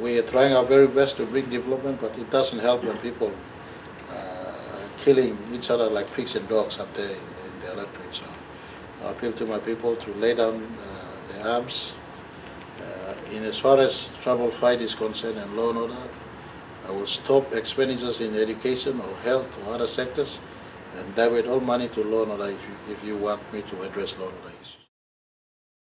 We are trying our very best to bring development, but it doesn't help when people are killing each other like pigs and dogs up there in the electorate. So I appeal to my people to lay down their arms. In as far as tribal fight is concerned and law and order, I will stop expenditures in education or health or other sectors and divert all money to law and order if you want me to address law and order issues.